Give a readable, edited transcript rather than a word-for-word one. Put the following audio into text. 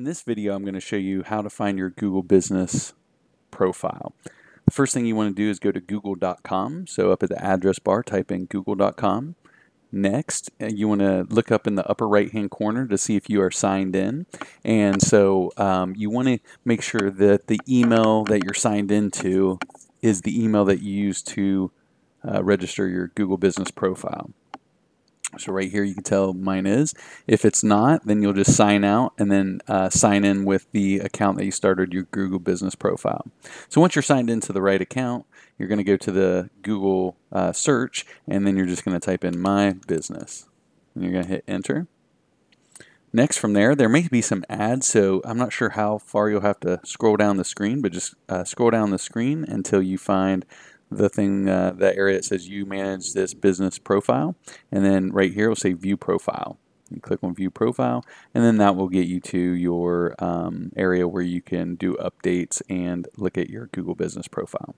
In this video, I'm going to show you how to find your Google Business Profile. The first thing you want to do is go to Google.com. So up at the address bar, type in Google.com. Next, you want to look up in the upper right-hand corner to see if you are signed in. And so you want to make sure that the email that you're signed into is the email that you use to register your Google Business Profile. So right here you can tell mine is. If it's not, then you'll just sign out and then sign in with the account that you started your Google Business Profile. So once you're signed into the right account, you're going to go to the Google search, and then you're just going to type in My Business. And you're going to hit enter. Next, from there may be some ads, so I'm not sure how far you'll have to scroll down the screen, but just scroll down the screen until you find the thing, that area that says you manage this business profile, and then right here it will say view profile. You click on view profile, and then that will get you to your area where you can do updates and look at your Google Business Profile.